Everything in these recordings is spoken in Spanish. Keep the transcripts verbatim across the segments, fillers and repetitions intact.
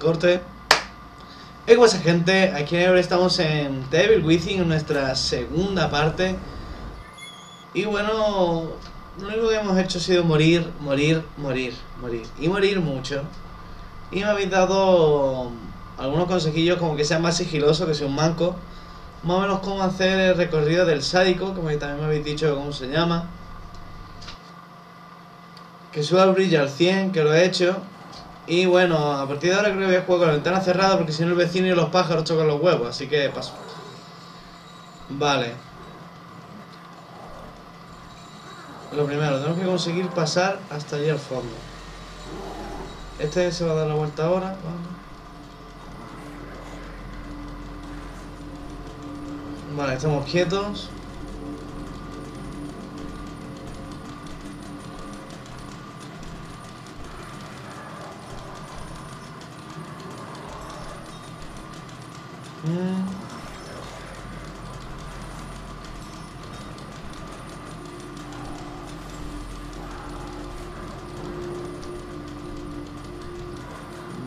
Corte. Hey, ¿qué pasa, gente? Aquí ahora estamos en Devil Within, en nuestra segunda parte. Y bueno, lo único que hemos hecho ha sido morir, morir, morir, morir. Y morir mucho. Y me habéis dado algunos consejillos, como que sea más sigiloso, que sea un manco. Más o menos cómo hacer el recorrido del sádico, como también me habéis dicho cómo se llama. Que suba el brillo al cien, que lo he hecho. Y bueno, a partir de ahora creo que voy a jugar con la ventana cerrada, porque si no el vecino y los pájaros chocan los huevos, así que paso. Vale. Lo primero, tenemos que conseguir pasar hasta allí al fondo. Este se va a dar la vuelta ahora, vale. Vale, estamos quietos.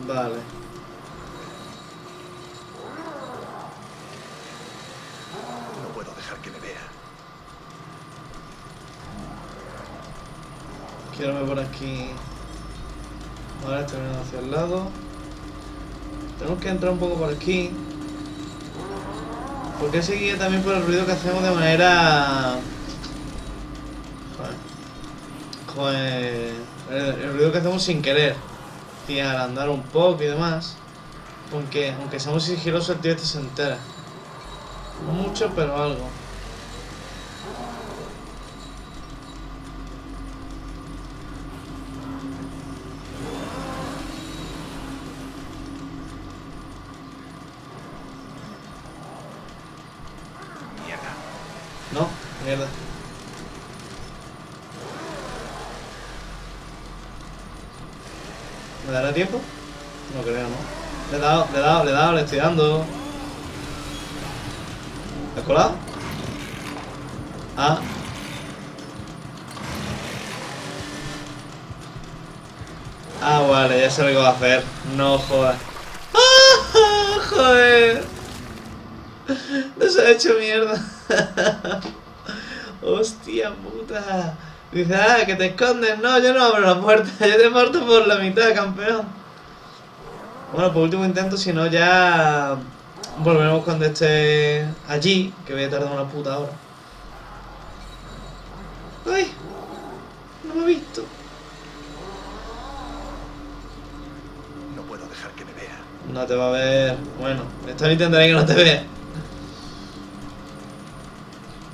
Vale. No puedo dejar que me vea. Quiero ver por aquí. Vale, estoy mirando hacia el lado. Tenemos que entrar un poco por aquí. Porque se guía también por el ruido que hacemos de manera... Joder. Joder. El, el ruido que hacemos sin querer. Y al andar un poco y demás. Porque aunque seamos sigilosos, el tío este se entera. No mucho, pero algo. ¿Me dará tiempo? No creo, ¿no? Le he dado, le he dado, le he dado, le estoy dando. ¿Te has colado? Ah. Ah, vale, ya sé lo que va a hacer. No jodas. ¡Ah! ¡Joder! Nos ha hecho mierda. Hostia puta. Dice, ah, que te escondes. No, yo no abro la puerta. Yo te parto por la mitad, campeón. Bueno, por último intento, si no ya... Volveremos cuando esté allí, que voy a tardar una puta hora. ¡Ay! No me he visto. No puedo dejar que me vea. No te va a ver. Bueno, esto intentaré que no te vea.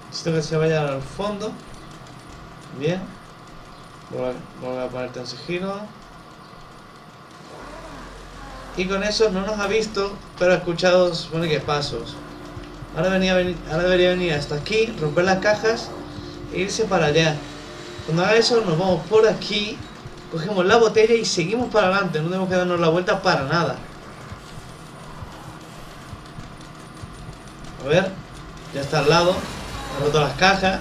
Necesito que se vaya al fondo. Bien, vuelve a ponerte en sigilo. Y con eso no nos ha visto, pero ha escuchado, supone que pasos. Ahora, venía, ahora debería venir hasta aquí, romper las cajas e irse para allá. Cuando haga eso nos vamos por aquí, cogemos la botella y seguimos para adelante. No tenemos que darnos la vuelta para nada. A ver, ya está al lado, ha roto las cajas.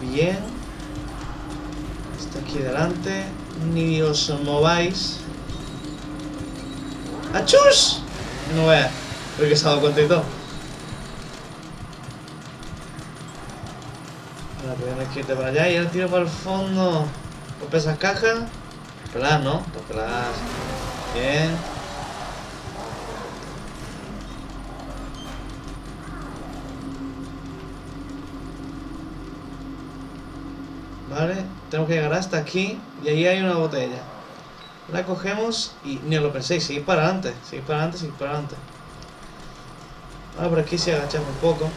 Bien, está aquí delante, ni os mováis. ¡Achus! No veas, creo que se ha dado cuenta y todo. Ahora tenemos que irte para allá y ahora tiro para el fondo. Rompe esas cajas. Para ¿no? Para bien. Vale, tenemos que llegar hasta aquí y ahí hay una botella. La cogemos y ni os lo penséis, seguid para adelante, seguid para adelante, seguid para adelante. Ahora por aquí se agachamos un poco.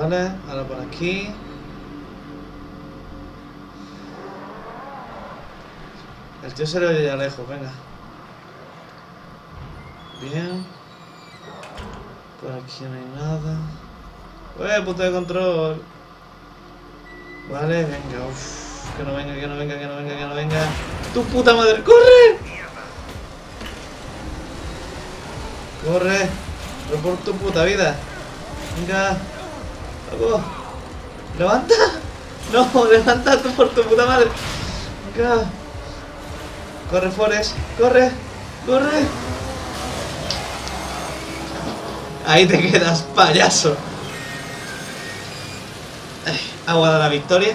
Vale, ahora por aquí. El tío se le oye ya lejos, venga. Bien. Por aquí no hay nada. ¡Eh, punto de control! Vale, venga, uff. Que no venga, que no venga, que no venga, que no venga. ¡Tu puta madre! ¡Corre! ¡Corre! Pero por tu puta vida. Venga. Loco. Levanta. No, levanta tú por tu puta madre. Venga. Corre, Forest. Corre. Corre. Ahí te quedas, payaso. Ay, agua de la victoria.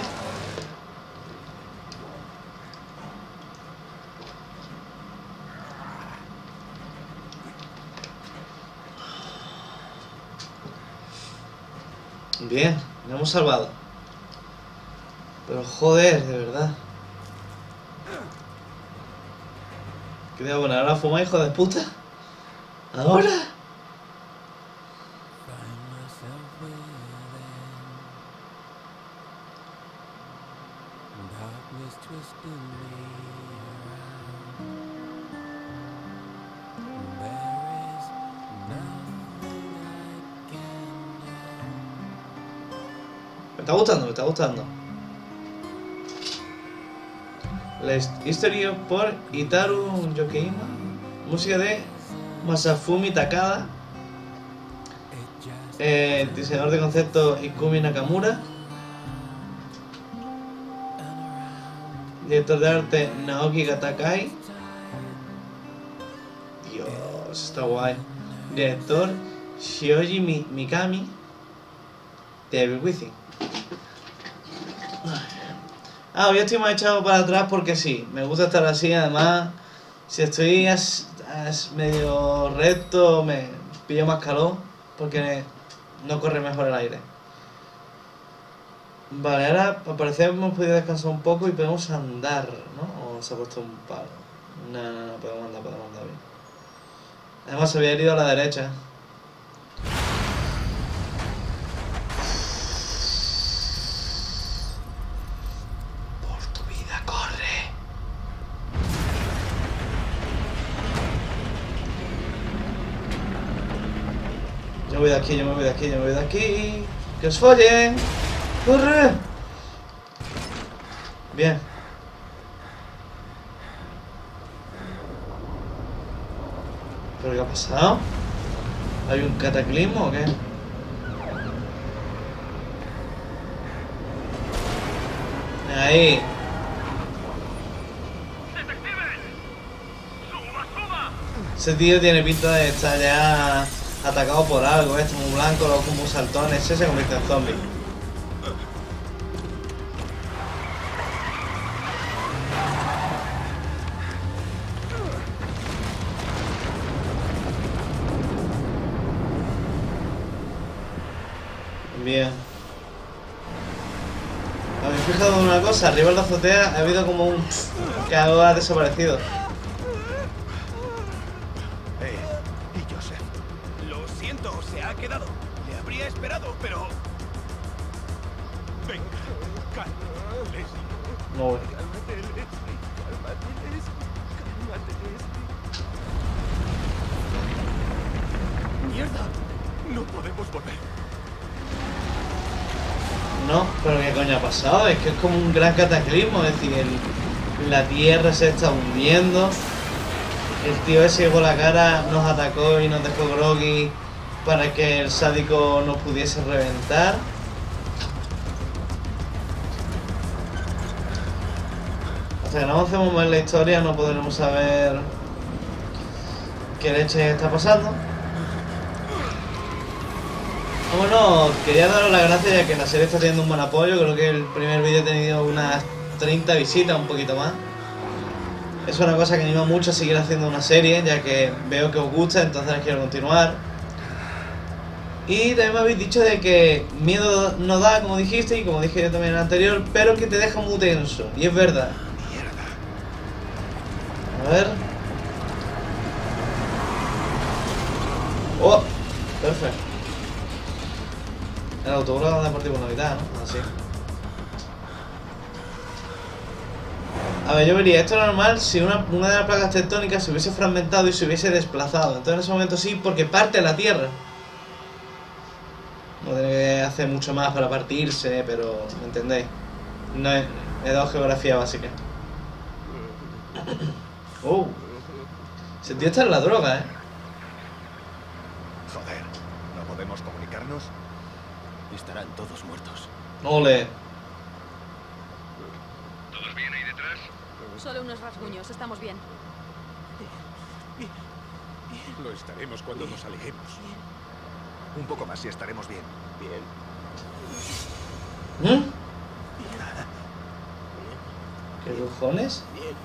Bien, lo hemos salvado. Pero joder, de verdad. ¿Qué te hago? ¿Ahora fuma, hijo de puta? ¿Ahora? Me está gustando, me está gustando. La historia por Itaru Yokeima. Música de Masafumi Takada. El diseñador de concepto Ikumi Nakamura. Director de arte Naoki Katakai. Dios, está guay. Director Shioji Mikami. The Evil Within. Ah, hoy estoy más echado para atrás porque sí, me gusta estar así, además, si estoy as, as medio recto, me pillo más calor, porque no corre mejor el aire. Vale, ahora al parecer hemos podido descansar un poco y podemos andar, ¿no? O se ha puesto un palo. No, no, no, podemos andar, podemos andar bien. Además se había herido a la derecha. Yo me voy de aquí, yo me voy de aquí, yo me voy de aquí. ¡Que os follen! ¡Corre! Bien. ¿Pero qué ha pasado? ¿Hay un cataclismo o qué? Ahí. Ese tío tiene pinta de estar ya atacado por algo, este muy blanco, loco, muy saltón, ese se convierte en zombie. Bien. Habéis fijado en una cosa, arriba en la azotea ha habido como un que algo ha desaparecido. Es que es como un gran cataclismo, es decir, el, la tierra se está hundiendo. El tío ese con la cara nos atacó y nos dejó groggy para que el sádico nos pudiese reventar. Hasta que no avancemos más en la historia no podremos saber qué leche está pasando. Bueno, quería daros las gracias ya que la serie está teniendo un buen apoyo. Creo que el primer vídeo ha tenido unas treinta visitas, un poquito más. Es una cosa que anima mucho a seguir haciendo una serie, ya que veo que os gusta, entonces quiero continuar. Y también me habéis dicho de que miedo no da, como dijiste, y como dije yo también en el anterior, pero que te deja muy tenso, y es verdad. A ver. Oh, perfecto. El autobús lo van a partir por la mitad, ¿no? Así. A ver, yo vería, esto era normal si una, una de las placas tectónicas se hubiese fragmentado y se hubiese desplazado. Entonces en ese momento sí, porque parte la Tierra. No tiene que hacer mucho más para partirse, pero ¿me entendéis? No he, he dado geografía básica. Oh. Ese tío está en la droga, ¿eh? Joder. ¿Podemos comunicarnos? Estarán todos muertos. ¡Ole! ¿Todos bien ahí detrás? Solo unos rasguños, estamos bien. Lo estaremos cuando nos alejemos. Un poco más y estaremos bien. Bien. ¿Eh? ¿Qué cojones? Bien, bien,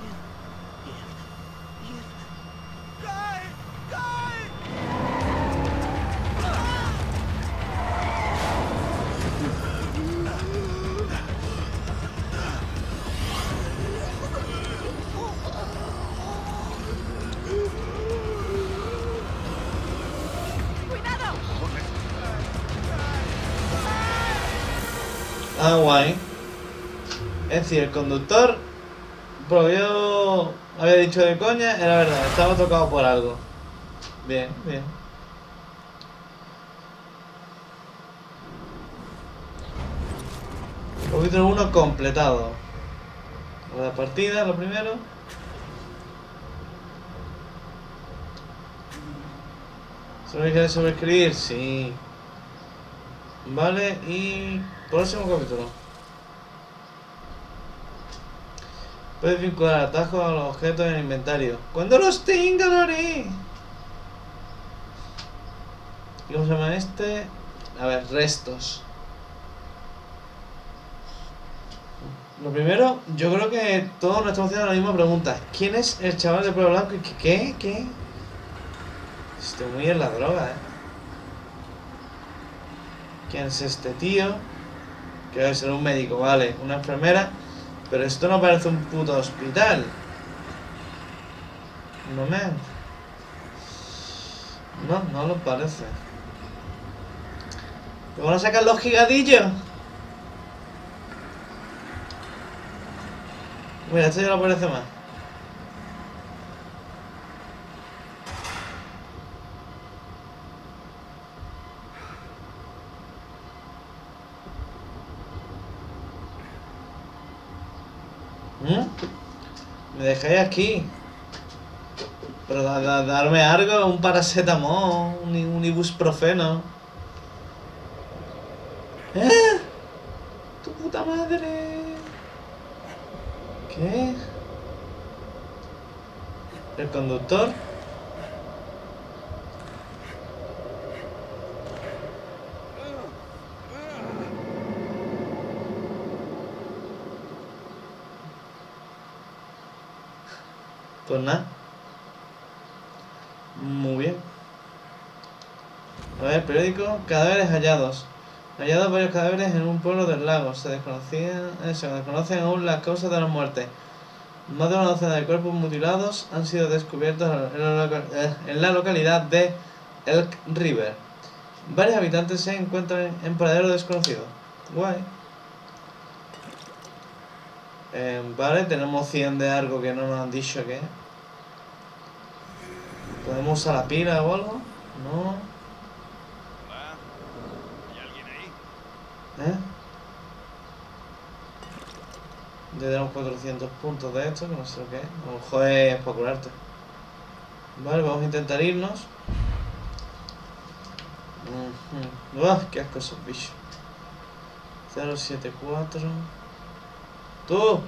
bien, bien, bien. ¡Cae! ¡Cae! ¡Cuidado! Ah, guay. Es decir, el conductor provió, había dicho de coña, era verdad, estaba tocado por algo. Bien, bien. Capítulo uno completado. La partida, lo primero. ¿Solo hay que sobreescribir? Sí. Vale, y próximo capítulo. Puedes vincular atajos a los objetos en el inventario. ¡Cuando los tenga, lo haré! ¿Cómo se llama este? A ver, restos. Lo primero, yo creo que todos nos estamos haciendo la misma pregunta. ¿Quién es el chaval de pelo blanco? ¿Qué? ¿Qué? Estoy muy en la droga, ¿eh? ¿Quién es este tío? Que debe ser un médico, vale. Una enfermera. Pero esto no parece un puto hospital. No me... No, no lo parece. ¿Te van a sacar los gigadillos? Mira, esto ya no parece más. ¿Mm? Me dejáis aquí. Pero da, da, darme algo, un paracetamol, un, un ibuprofeno. ¿Eh? ¡Tu puta madre! ¿Qué? ¿El conductor? Pues nada. Muy bien. A ver, periódico. Cadáveres hallados. Hallados varios cadáveres en un pueblo del lago. Se desconocían, eh, se desconocen aún las causas de la muerte. Más de una docena de cuerpos mutilados han sido descubiertos en la, local, eh, en la localidad de Elk River. Varios habitantes se encuentran en paradero desconocido. Guay. Eh, vale, tenemos cien de algo que no nos han dicho que es. ¿Podemos usar la pila o algo? No. Hola. ¿Hay alguien ahí? ¿Eh? Ya tenemos cuatrocientos puntos de esto, que no sé lo que es. A lo mejor es para curarte. Vale, vamos a intentar irnos. Uh-huh. Uah, qué asco esos bichos. cero siete cuatro. ¡Tú!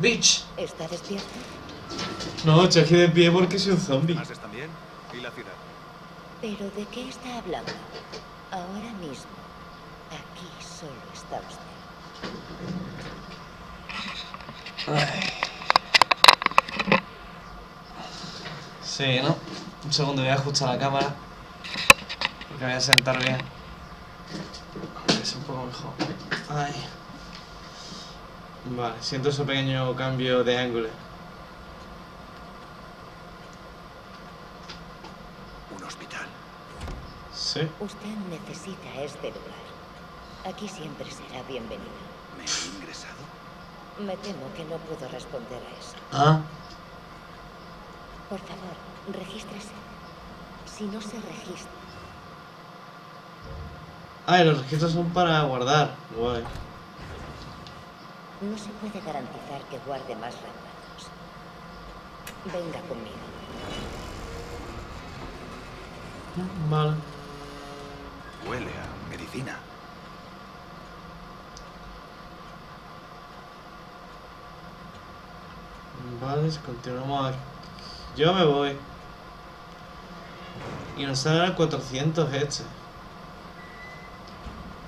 ¡Bitch! ¿Está despierto? No, estoy de pie porque soy un zombie. ¿Más están bien? ¿Y la ciudad? ¿Pero de qué está hablando? Ahora mismo, aquí solo está usted. Ay. Sí, ¿no? Un segundo, voy a ajustar la cámara. Porque me voy a sentar bien. Es un poco mejor. Ay. Vale, siento ese pequeño cambio de ángulo. Un hospital. Sí. Usted necesita este lugar. Aquí siempre será bienvenido. ¿Me he ingresado? Me temo que no puedo responder a eso. ¿Ah? Por favor, regístrese. Si no se registra... Ah, y los registros son para guardar. Guay. No se puede garantizar que guarde más recuerdos. Venga conmigo. Vale. Huele a medicina. Vale, si continuamos aquí. Yo me voy. Y nos salen cuatrocientos este.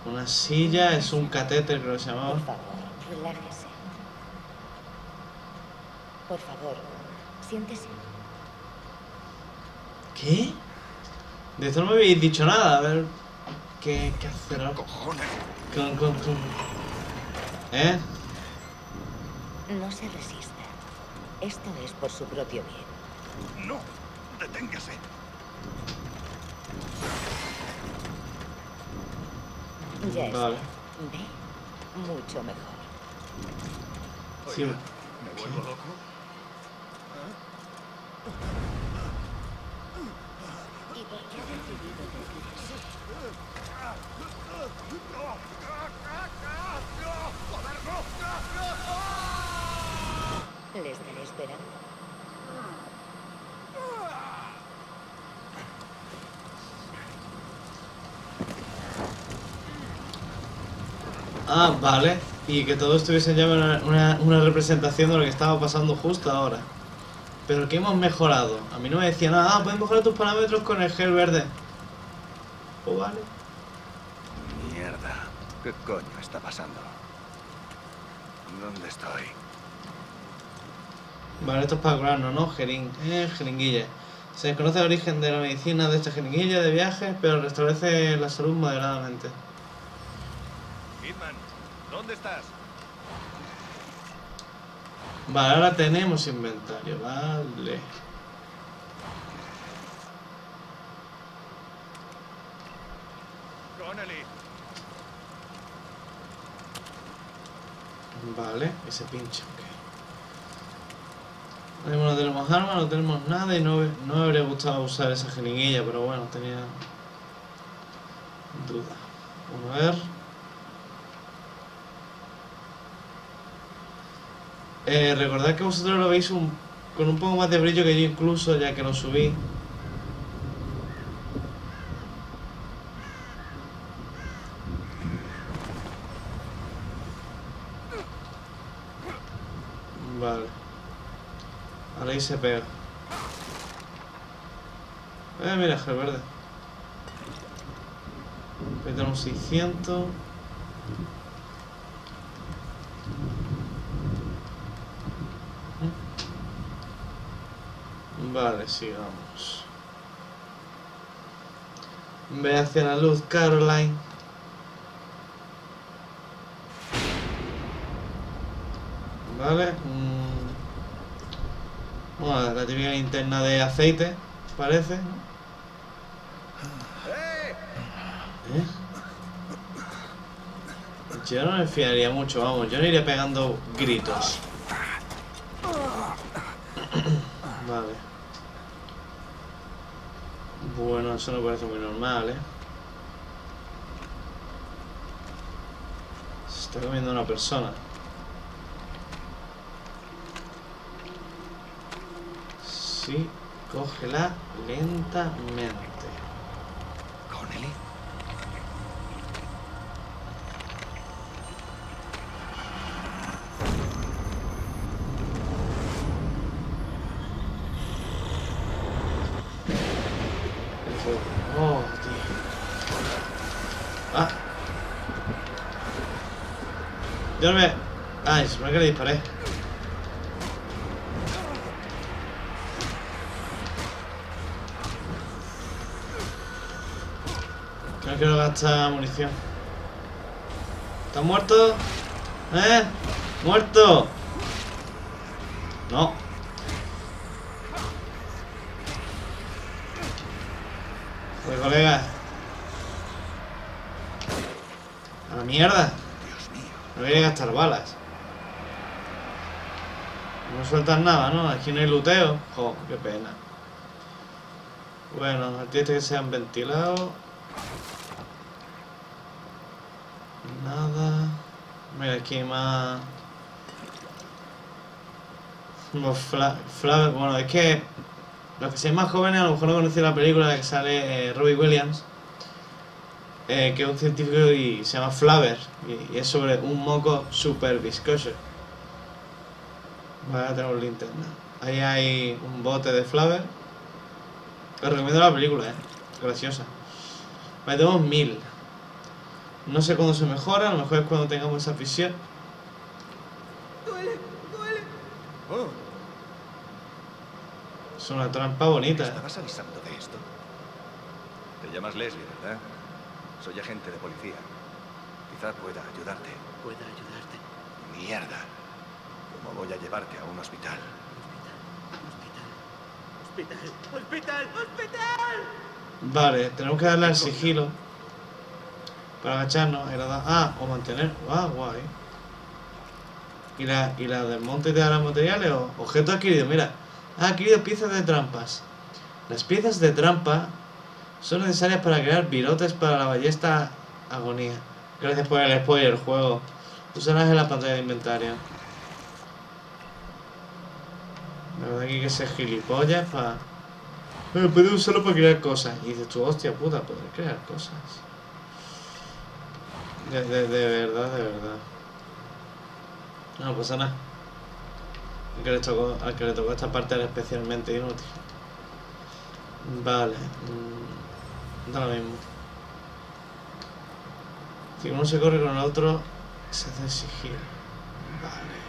Una silla, es un catéter, creo que se llamaba. Por favor, relájese. Por favor, siéntese. ¿Qué? De esto no me habéis dicho nada, a ver. ¿Qué, qué hacer? Con, con, con. ¿Eh? No se resista. Esto es por su propio bien. No, deténgase. Ya está. Vale. Ve, mucho mejor. Sí. Oiga, ¿me vuelvo loco? ¿Y por qué ha decidido decir eso? Le estaré esperando. Ah, vale. Y que todo estuviese ya una, una, una representación de lo que estaba pasando justo ahora. Pero que hemos mejorado. A mí no me decía nada. Ah, puedes mejorar tus parámetros con el gel verde. Pues vale. Mierda. ¿Qué coño está pasando? ¿Dónde estoy? Vale, esto es para curarnos, ¿no? Jering... Eh, jeringuilla. Se desconoce el origen de la medicina de esta jeringuilla de viaje, pero restablece la salud moderadamente. Hitman, ¿dónde estás? Vale, ahora tenemos inventario, vale. Vale, ese pinche, ok. No tenemos armas, no tenemos nada y no, no me habría gustado usar esa jeringuilla, pero bueno, tenía duda. Vamos a ver. Eh, recordad que vosotros lo veis un, con un poco más de brillo que yo incluso, ya que lo subí. Vale. Ahora ahí se pega. Eh, mira, gel verde. Ahí tenemos seiscientos. Vale, sigamos. Ve hacia la luz, Caroline. Vale. Mm. Bueno, la típica linterna de aceite, parece, ¿no? ¿Eh? Yo no me fiaría mucho, vamos. Yo no iré pegando gritos. Vale. Bueno, eso no parece muy normal, ¿eh? Se está comiendo una persona. Sí, cógela lentamente. Connelly. Oh, tío. Ah. Yo no me... Ay, se me que le disparé. No quiero gastar munición. ¿Estás muerto? ¿Eh? ¡Muerto! No. Colega, a la mierda, no voy a gastar balas. No sueltan nada, ¿no? Aquí no hay luteo. Jo, qué pena. Bueno, artistas que se han ventilado. Nada. Mira, aquí hay más. Como Flabber. Bueno, es que Los que sean más jóvenes a lo mejor no conocen la película en la que sale eh, Robbie Williams, eh, que es un científico y se llama Flabber, y, y es sobre un moco super viscoso. Vale, tenemos linterna. Ahí hay un bote de Flabber. Os recomiendo la película, eh. Graciosa. Vale, tenemos mil. No sé cuándo se mejora, a lo mejor es cuando tengamos esa visión. Duele, duele. Oh. Es una trampa bonita. ¿Me estabas avisando de esto? Te llamas Leslie, ¿verdad? Soy agente de policía. Quizás pueda ayudarte. ¿Pueda ayudarte? Mierda. ¿Cómo voy a llevarte a un hospital? Hospital, hospital, hospital, hospital, hospital. Vale, tenemos que darle al sigilo para agacharnos, agradar, ah, o mantener. Ah, guay. ¿Y la, y la del monte te dará materiales o objetos adquiridos? Mira. Ha adquirido piezas de trampas. Las piezas de trampa son necesarias para crear virotes para la ballesta agonía. Gracias por el spoiler, juego. Usarás en la pantalla de inventario. La verdad que hay que ser gilipollas para... Eh, puedes usarlo para crear cosas. Y dices tú, hostia puta, poder crear cosas. De, de, de verdad, de verdad. No pasa nada. Al que le tocó, al que le tocó esta parte era especialmente inútil. Vale. Mmm, da lo mismo. Si uno se corre con el otro, se hace exigir. Vale.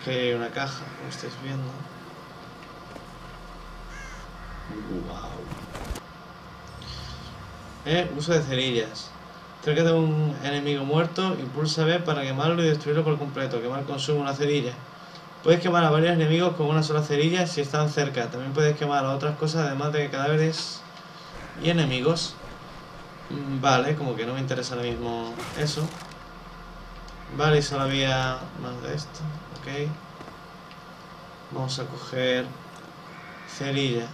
Aquí hay una caja, como estáis viendo. Wow. Eh, uso de cerillas. Cerca de un enemigo muerto, impulsa B para quemarlo y destruirlo por completo. Quemar consume una cerilla. Puedes quemar a varios enemigos con una sola cerilla si están cerca. También puedes quemar a otras cosas además de cadáveres y enemigos. Vale, como que no me interesa ahora mismo eso. Vale, y solo había más de esto. Ok. Vamos a coger cerilla.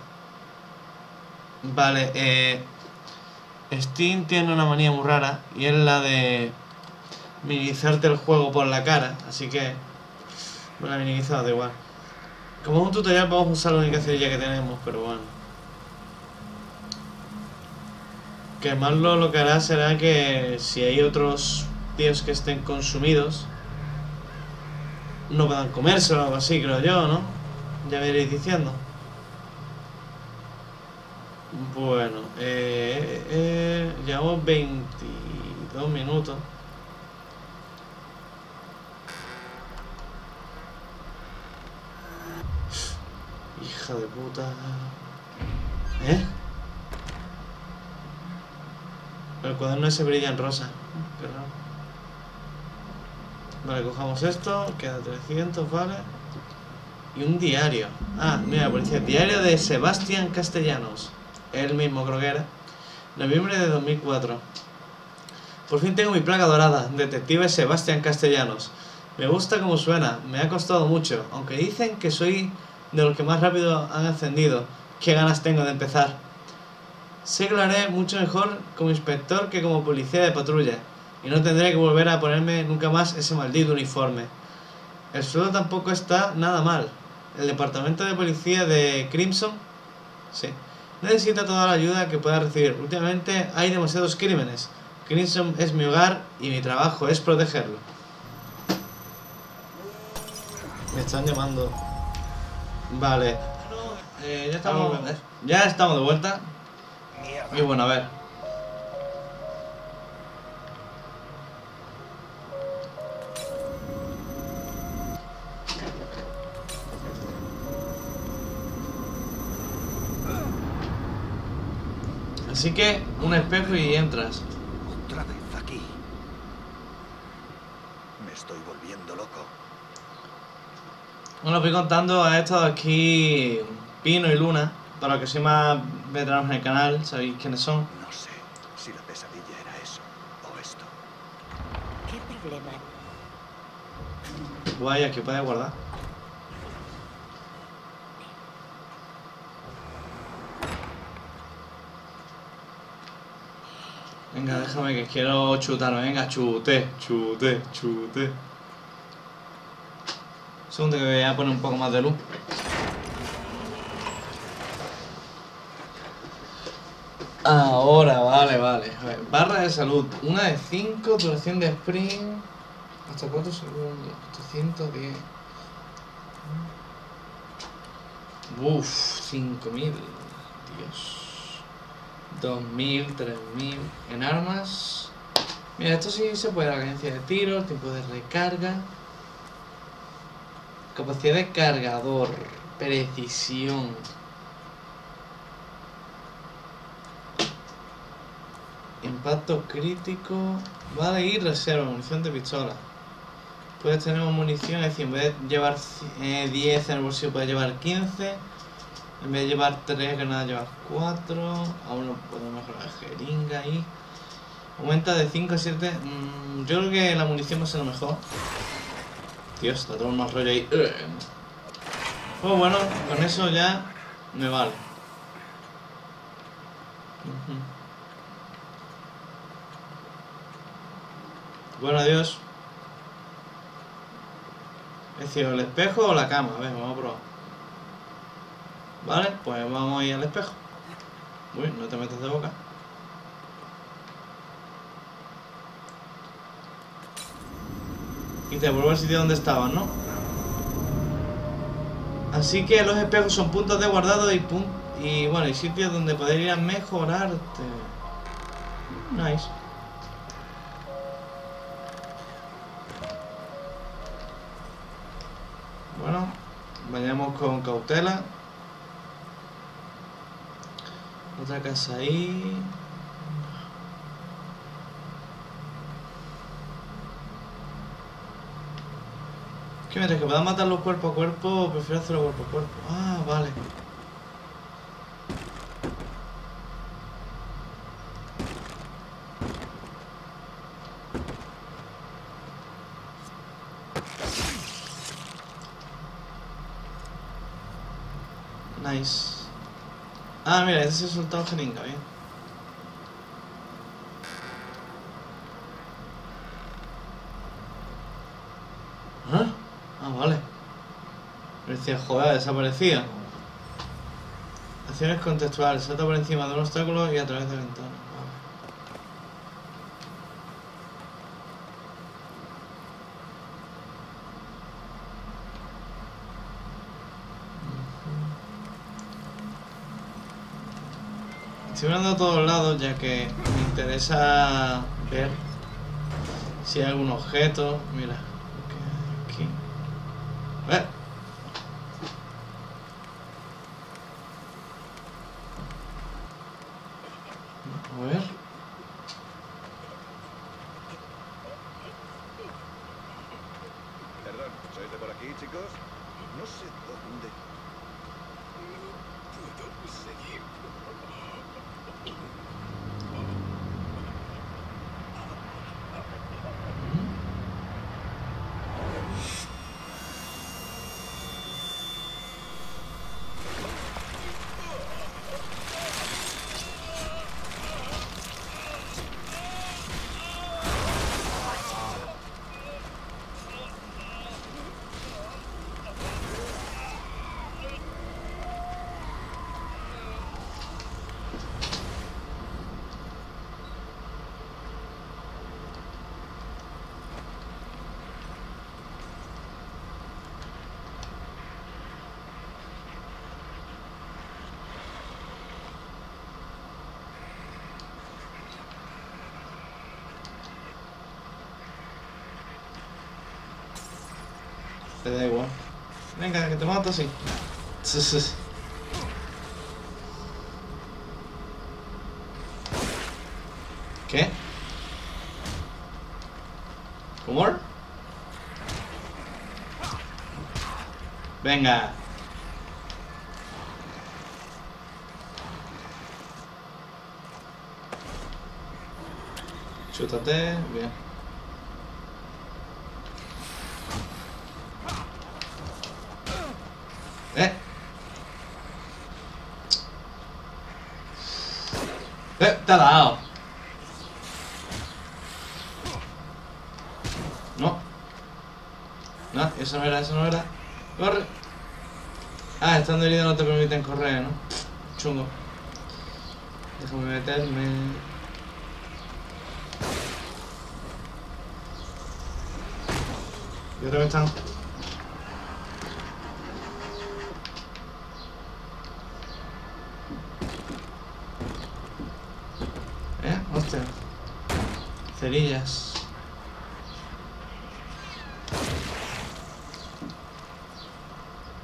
Vale, eh... Steam tiene una manía muy rara y es la de minimizarte el juego por la cara, así que me la he minimizado, da igual. Como es un tutorial vamos a usar la única cerilla que tenemos, pero bueno. Quemarlo lo que hará será que si hay otros tíos que estén consumidos no puedan comérselo o algo así, creo yo, ¿no? Ya me iréis diciendo. Bueno, eh, eh, llevamos veintidós minutos. Hija de puta. ¿Eh? El cuaderno ese brilla en rosa. Qué raro. Vale, cojamos esto. Queda trescientos, vale. Y un diario. Ah, mira, policía. Diario de Sebastián Castellanos. Él mismo creo que era. Noviembre de dos mil cuatro. Por fin tengo mi placa dorada. Detective Sebastián Castellanos. Me gusta como suena. Me ha costado mucho. Aunque dicen que soy de los que más rápido han ascendido. Qué ganas tengo de empezar. Sé que lo haré mucho mejor como inspector que como policía de patrulla. Y no tendré que volver a ponerme nunca más ese maldito uniforme. El sueldo tampoco está nada mal. El departamento de policía de Crimson... Sí. Necesita toda la ayuda que pueda recibir. Últimamente hay demasiados crímenes. Crimson es mi hogar y mi trabajo es protegerlo. Me están llamando. Vale. Eh, ya estamos. Ya estamos de vuelta. Y bueno, a ver. Así que, un espejo y entras. Otra vez aquí. Me estoy volviendo loco. Bueno, os voy contando a estos aquí, Pino y Luna. Para los que sois más veteranos en el canal, sabéis quiénes son. No sé si la pesadilla era eso o esto. ¿Qué problema? Guay, aquí puedes guardar. Venga, déjame que quiero chutarme, venga, chute, chute, chute. Segundo, que voy a poner un poco más de luz. Ahora, vale, vale. A ver, barra de salud. Una de cinco, duración de sprint. Hasta cuatro segundos. doscientos diez. Uff, cinco mil. Dios. dos mil, tres mil. En armas. Mira, esto sí se puede. La cadencia de tiros, tiempo de recarga. Capacidad de cargador. Precisión. Impacto crítico. Vale, y reserva, munición de pistola. Puedes tener munición, es decir, en vez de llevar eh, diez en el bolsillo, puedes llevar quince. En vez de llevar tres granadas, llevar cuatro. Aún no puedo mejorar la jeringa ahí. Aumenta de cinco a siete. Mm, yo creo que la munición va a ser lo mejor. Dios, está todo más rollo ahí. Pues bueno, con eso ya me vale. Uh-huh. Bueno, adiós. Es decir, el espejo o la cama. A ver, vamos a probar. Vale, pues vamos a ir al espejo. Uy, no te metas de boca. Y te vuelvo al sitio donde estabas, ¿no? Así que los espejos son puntos de guardado y, pun y bueno, y sitios donde poder ir a mejorarte. Nice. Bueno, vayamos con cautela. Otra casa ahí. Que mientras que pueda matarlos cuerpo a cuerpo, prefiero hacerlo cuerpo a cuerpo. Ah, vale. Nice. Ah, mira, ese se ha soltado jeringa, bien. ¿Ah? Ah, vale. Parecía, joder, desaparecía. Acciones contextuales. Salta por encima de un obstáculo y a través de ventana. Estoy mirando a todos lados ya que me interesa ver si hay algún objeto. Mira, aquí. ¿Eh? A ver. Perdón, ¿sois de por aquí, chicos? No sé dónde. No puedo seguir. Te da igual. Venga, que te mato así. ¿Qué? ¿Cómo? Venga. Chútate. Bien. Te ha dado. No. No, eso no era, eso no era. Corre. Ah, estando herido no te permiten correr, ¿no? Chungo. Déjame meterme. Yo creo que están. Eh, hostia. Cerillas.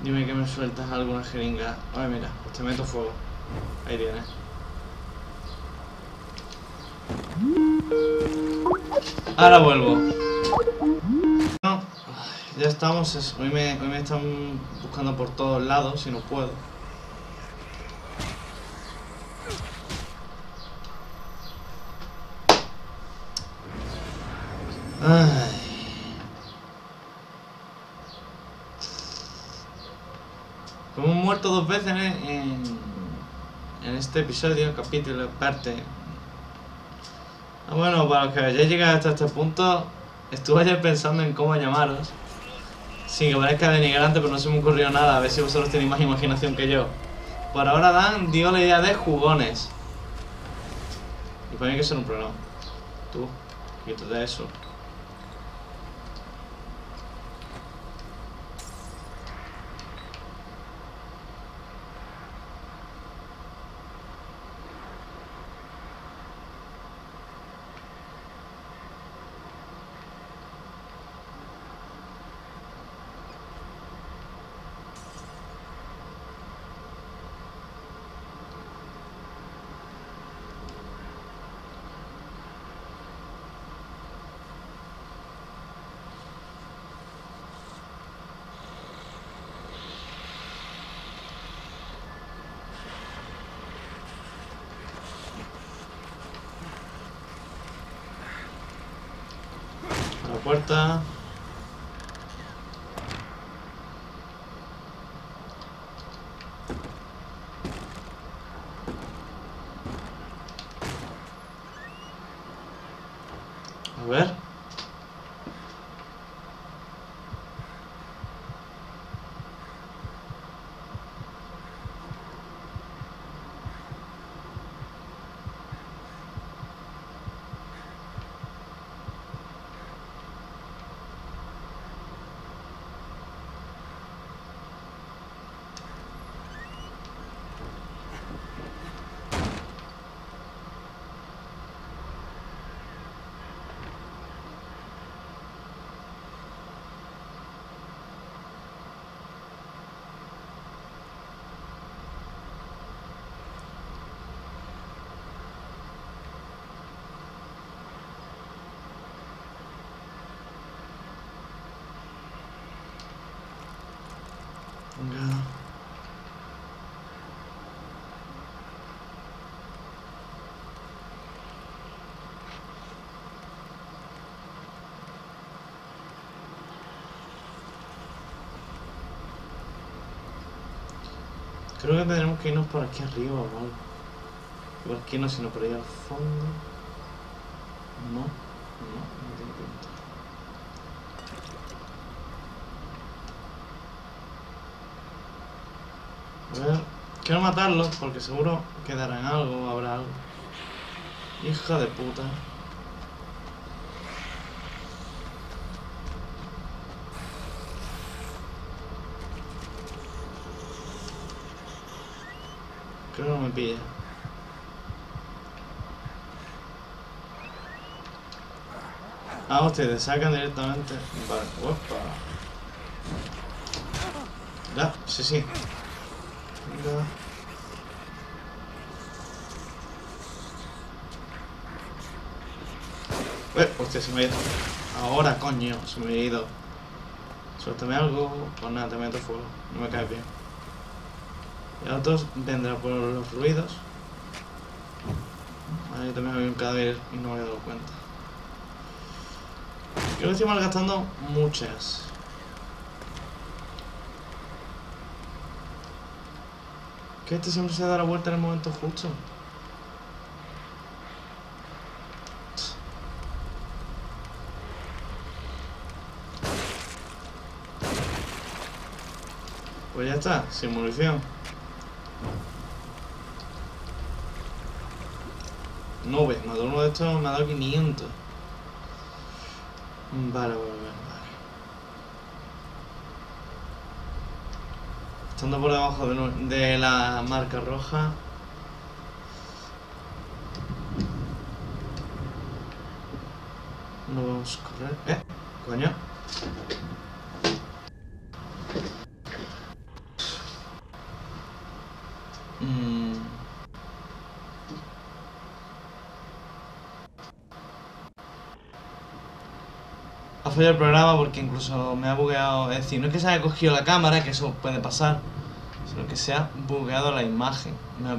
Dime que me sueltas alguna jeringa. Ay, mira, pues te meto fuego. Ahí tienes. Ahora vuelvo. No, ya estamos. Eso. Hoy me, hoy me están buscando por todos lados y no puedo. Ay. Como he muerto dos veces en, en, en este episodio, capítulo, parte. Ah, bueno, para los que hayáis llegado hasta este punto, estuve ayer pensando en cómo llamaros. Sin que parezca denigrante, pero no se me ocurrió nada. A ver si vosotros tenéis más imaginación que yo. Por ahora Dan dio la idea de jugones. Y para mí hay que ser un problema. Tú, quítate eso. Puerta. A ver. Creo que tendremos que irnos por aquí arriba o algo. Por aquí no, sino por ahí al fondo. No, no, no tengo cuenta. A ver, quiero matarlos porque seguro quedarán algo, habrá algo. Hija de puta. Creo que no me pilla. Ah, hostia, te sacan directamente. Vale, opa. Ya, sí, sí. Venga. Eh, hostia, se me ha ido. Ahora, coño, se me ha ido. Suéltame algo. Pues nada, te meto fuego. No me cae bien. Y otros vendrá por los ruidos. Ahí también había un cadáver y no me había dado cuenta. Creo que estoy malgastando muchas. Que este siempre se da la vuelta en el momento justo. Pues ya está, sin munición. No ves, matar uno de estos me ha dado quinientos. Vale, vale, vale. Estando por debajo de, de la marca roja. No vamos a correr. ¿Eh? Coño. Mm. Ha fallado el programa porque incluso me ha bugueado. Es decir, no es que se haya cogido la cámara, que eso puede pasar, sino que se ha bugueado la imagen. Me ha...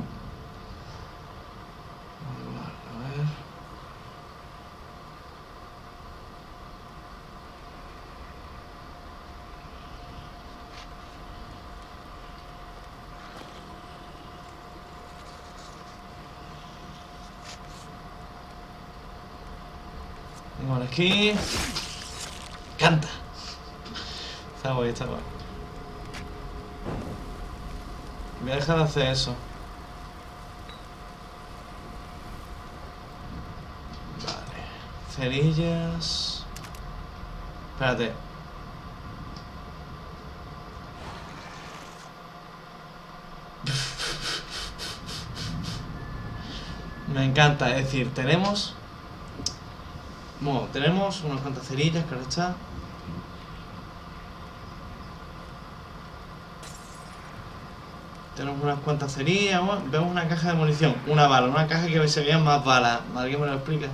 Vale, aquí. Canta. Está guay, está guay. Voy a dejar de hacer eso. Vale. Cerillas. Espérate. Me encanta, es decir, tenemos... Bueno, tenemos unas cuantas cerillas, claro está. Tenemos unas cuantas cerillas, bueno, vemos una caja de munición, una bala, una caja que se veían más balas. ¿Alguien me lo explica?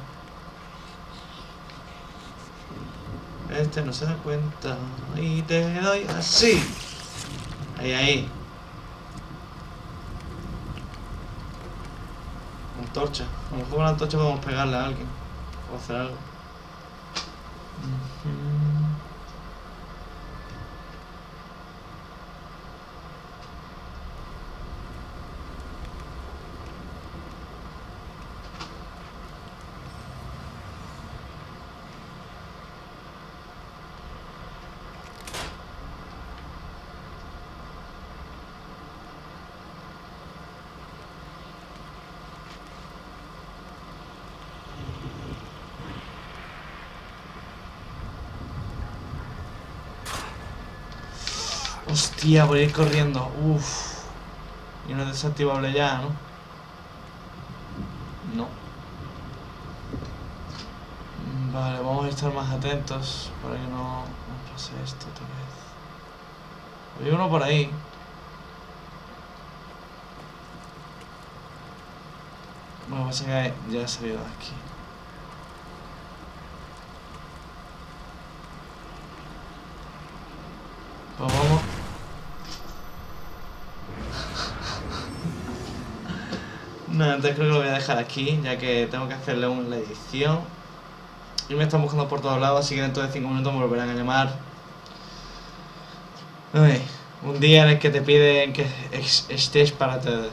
Este no se da cuenta. Y te doy así. Ahí, ahí. Antorcha. A lo mejor con la antorcha podemos pegarle a alguien. O hacer algo. Hostia, voy a ir corriendo. Uff. Y no es desactivable ya, ¿no? No. Vale, vamos a estar más atentos para que no nos pase esto otra vez. Hay uno por ahí. Bueno, pasa que ya he salido de aquí. Pues vamos. No, entonces creo que lo voy a dejar aquí, ya que tengo que hacerle una edición. Y me están buscando por todos lados, así que dentro de cinco minutos me volverán a llamar. Uy, un día en el que te piden que estés para todo.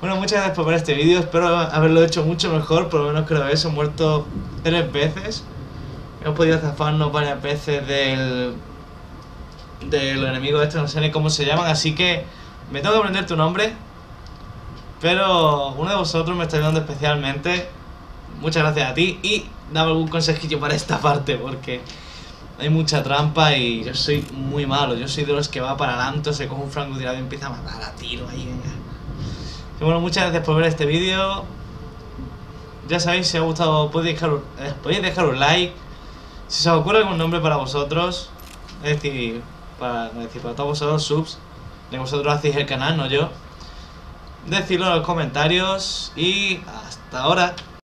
Bueno, muchas gracias por ver este vídeo, espero haberlo hecho mucho mejor, por lo menos creo eso. He muerto tres veces. Hemos podido zafarnos varias veces del... del enemigo este, no sé ni cómo se llaman, así que me tengo que aprender tu nombre. Pero uno de vosotros me está ayudando especialmente. Muchas gracias a ti. Y dame algún consejillo para esta parte, porque hay mucha trampa y yo soy muy malo. Yo soy de los que va para adelante, se coge un francotirador y empieza a matar a tiro ahí, venga. Y bueno, muchas gracias por ver este vídeo. Ya sabéis, si os ha gustado podéis dejar, eh, podéis dejar un like. Si se os ocurre algún nombre para vosotros, es decir, para, es decir, para todos vosotros, subs, de vosotros hacéis el canal, no yo. Decidlo en los comentarios y hasta ahora.